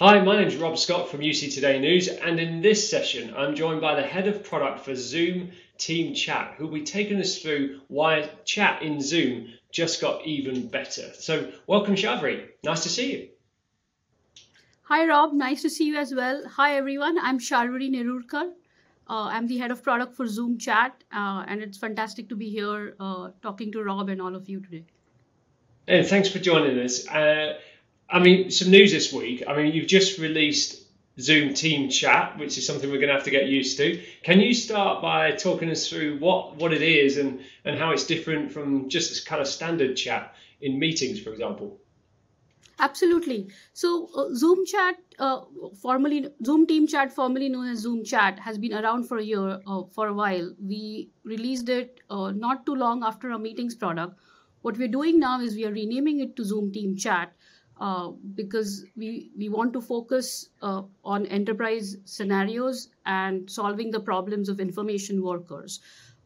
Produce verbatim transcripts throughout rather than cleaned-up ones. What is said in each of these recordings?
Hi, my name's Rob Scott from U C Today News, and in this session I'm joined by the Head of Product for Zoom Team Chat, who will be taking us through why chat in Zoom just got even better. So welcome, Sharvari. Nice to see you. Hi, Rob. Nice to see you as well. Hi, everyone. I'm Sharvari Nerurkar. Uh, I'm the Head of Product for Zoom Chat, uh, and it's fantastic to be here uh, talking to Rob and all of you today. And thanks for joining us. Uh, I mean, some news this week. I mean, you've just released Zoom Team Chat, which is something we're going to have to get used to. Can you start by talking us through what, what it is and, and how it's different from just this kind of standard chat in meetings, for example? Absolutely. So uh, Zoom Chat, uh, formerly Zoom Team Chat, formerly known as Zoom Chat, has been around for a year, uh, for a while. We released it uh, not too long after our meetings product. What we're doing now is we are renaming it to Zoom Team Chat. Uh, because we, we want to focus uh, on enterprise scenarios and solving the problems of information workers.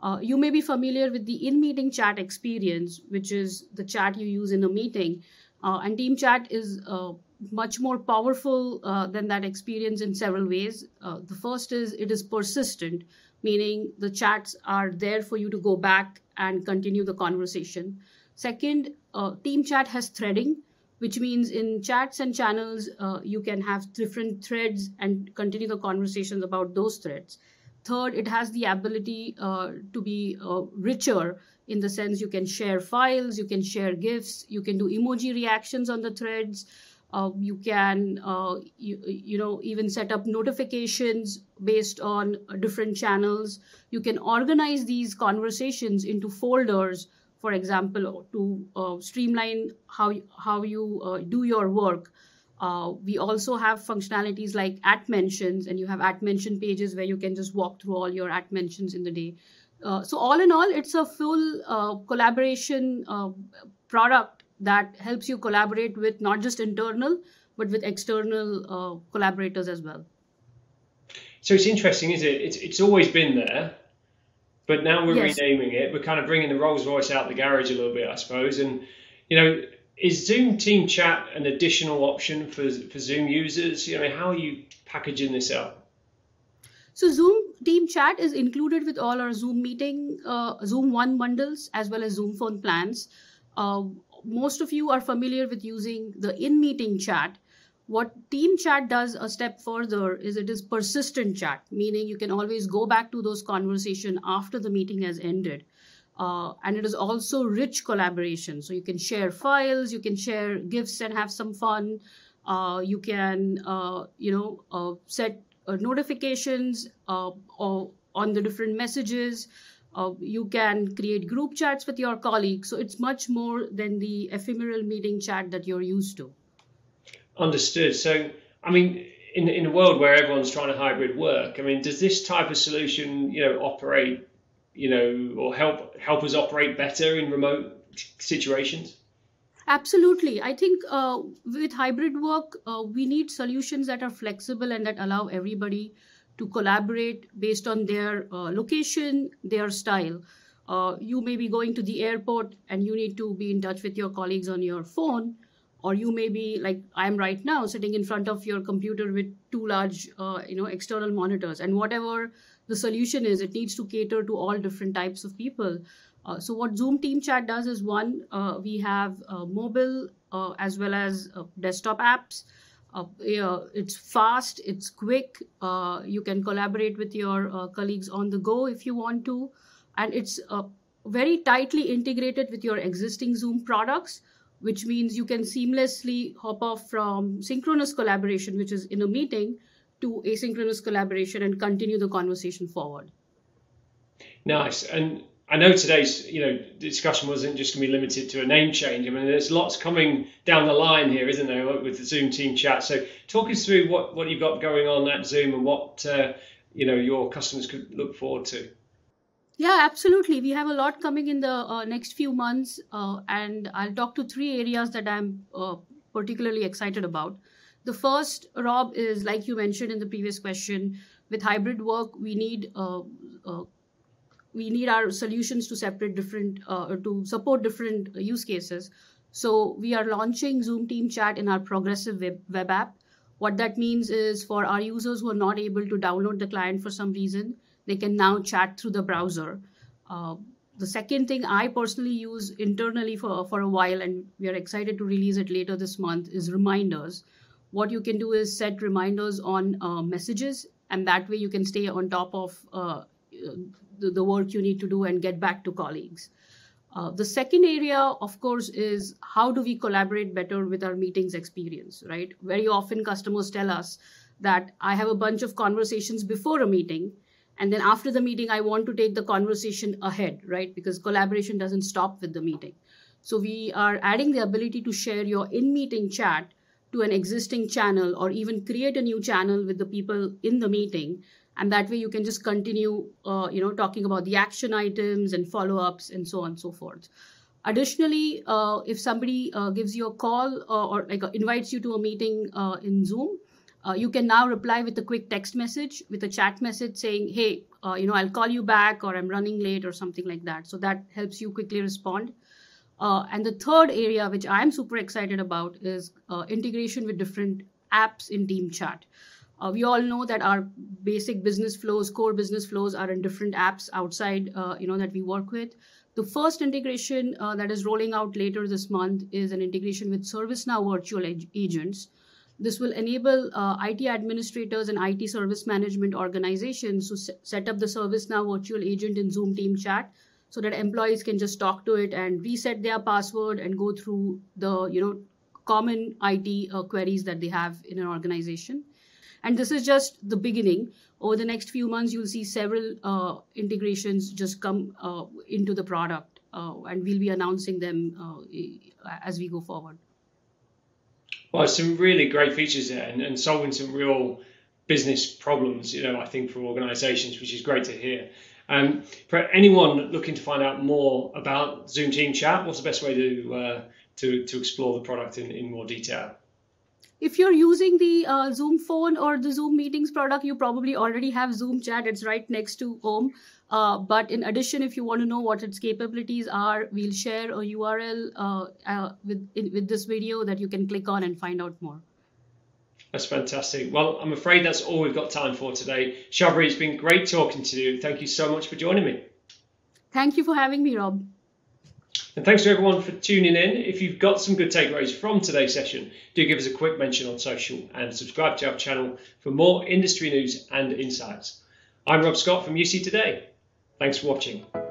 Uh, you may be familiar with the in-meeting chat experience, which is the chat you use in a meeting. Uh, and Team Chat is uh, much more powerful uh, than that experience in several ways. Uh, the first is it is persistent, meaning the chats are there for you to go back and continue the conversation. Second, uh, Team Chat has threading, which means in chats and channels, uh, you can have different threads and continue the conversations about those threads. Third, it has the ability uh, to be uh, richer in the sense you can share files, you can share GIFs, you can do emoji reactions on the threads. Uh, you can, uh, you, you know, even set up notifications based on different channels. You can organize these conversations into folders, for example, to uh, streamline how, how you uh, do your work. Uh, we also have functionalities like at mentions, and you have at mention pages where you can just walk through all your at mentions in the day. Uh, so all in all, it's a full uh, collaboration uh, product that helps you collaborate with not just internal, but with external uh, collaborators as well. So it's interesting, isn't it? It's, it's always been there. But now we're yes. renaming it. We're kind of bringing the Rolls Royce out the garage a little bit, I suppose. And, you know, is Zoom Team Chat an additional option for, for Zoom users? You know, how are you packaging this up? So Zoom Team Chat is included with all our Zoom meeting, uh, Zoom One bundles, as well as Zoom phone plans. Uh, most of you are familiar with using the in-meeting chat. What Team Chat does a step further is it is persistent chat, meaning you can always go back to those conversations after the meeting has ended. Uh, and it is also rich collaboration. So you can share files, you can share GIFs and have some fun. Uh, you can, uh, you know, uh, set uh, notifications uh, or on the different messages. Uh, you can create group chats with your colleagues. So it's much more than the ephemeral meeting chat that you're used to. Understood. So, I mean, in in a world where everyone's trying to hybrid work, I mean, does this type of solution, you know, operate, you know, or help help us operate better in remote situations? Absolutely. I think uh, with hybrid work, uh, we need solutions that are flexible and that allow everybody to collaborate based on their uh, location, their style. Uh, you may be going to the airport and you need to be in touch with your colleagues on your phone. Or you may be like I'm right now, sitting in front of your computer with two large, uh, you know, external monitors. And whatever the solution is, it needs to cater to all different types of people. Uh, so what Zoom Team Chat does is one, uh, we have uh, mobile uh, as well as uh, desktop apps. Uh, yeah, it's fast, it's quick. Uh, you can collaborate with your uh, colleagues on the go if you want to, and it's uh, very tightly integrated with your existing Zoom products, which means you can seamlessly hop off from synchronous collaboration, which is in a meeting, to asynchronous collaboration and continue the conversation forward. Nice. And I know today's, you know, discussion wasn't just going to be limited to a name change. I mean, there's lots coming down the line here, isn't there, with the Zoom Team Chat. So talk us through what, what you've got going on at Zoom and what, uh, you know, your customers could look forward to. Yeah, absolutely. We have a lot coming in the uh, next few months, uh, and I'll talk to three areas that I'm uh, particularly excited about. The first, Rob, is like you mentioned in the previous question, with hybrid work, we need uh, uh, we need our solutions to separate different uh, to support different use cases. So we are launching Zoom Team Chat in our progressive web, web app. What that means is for our users who are not able to download the client for some reason, they can now chat through the browser. Uh, the second thing I personally use internally for, for a while, and we are excited to release it later this month, is reminders. What you can do is set reminders on uh, messages, and that way you can stay on top of uh, the, the work you need to do and get back to colleagues. Uh, the second area, of course, is how do we collaborate better with our meetings experience, right? Very often customers tell us that I have a bunch of conversations before a meeting, and then after the meeting, I want to take the conversation ahead, right? Because collaboration doesn't stop with the meeting. So we are adding the ability to share your in-meeting chat to an existing channel, or even create a new channel with the people in the meeting. And that way you can just continue, uh, you know, talking about the action items and follow-ups and so on and so forth. Additionally, uh, if somebody uh, gives you a call uh, or like, uh, invites you to a meeting uh, in Zoom, uh, you can now reply with a quick text message, with a chat message saying, hey, uh, you know, I'll call you back, or I'm running late, or something like that. So that helps you quickly respond. Uh, and the third area, which I'm super excited about, is uh, integration with different apps in Team Chat. Uh, we all know that our basic business flows, core business flows, are in different apps outside, uh, you know, that we work with. The first integration uh, that is rolling out later this month is an integration with ServiceNow Virtual Agents. This will enable uh, I T administrators and I T service management organizations to se- set up the ServiceNow Virtual Agent in Zoom Team Chat, so that employees can just talk to it and reset their password and go through the, you know, common I T uh, queries that they have in an organization. And this is just the beginning. Over the next few months, you'll see several uh, integrations just come uh, into the product, uh, and we'll be announcing them uh, as we go forward. Well, some really great features there, and, and solving some real business problems, you know, I think for organizations, which is great to hear. Um, for anyone looking to find out more about Zoom Team Chat, what's the best way to uh, to, to explore the product in, in more detail? If you're using the uh, Zoom phone or the Zoom meetings product, you probably already have Zoom Chat. It's right next to home. Uh, but in addition, if you want to know what its capabilities are, we'll share a U R L uh, uh, with, with this video that you can click on and find out more. That's fantastic. Well, I'm afraid that's all we've got time for today. Sharvari, it's been great talking to you. Thank you so much for joining me. Thank you for having me, Rob. And thanks to everyone for tuning in. If you've got some good takeaways from today's session, do give us a quick mention on social and subscribe to our channel for more industry news and insights. I'm Rob Scott from U C Today. Thanks for watching.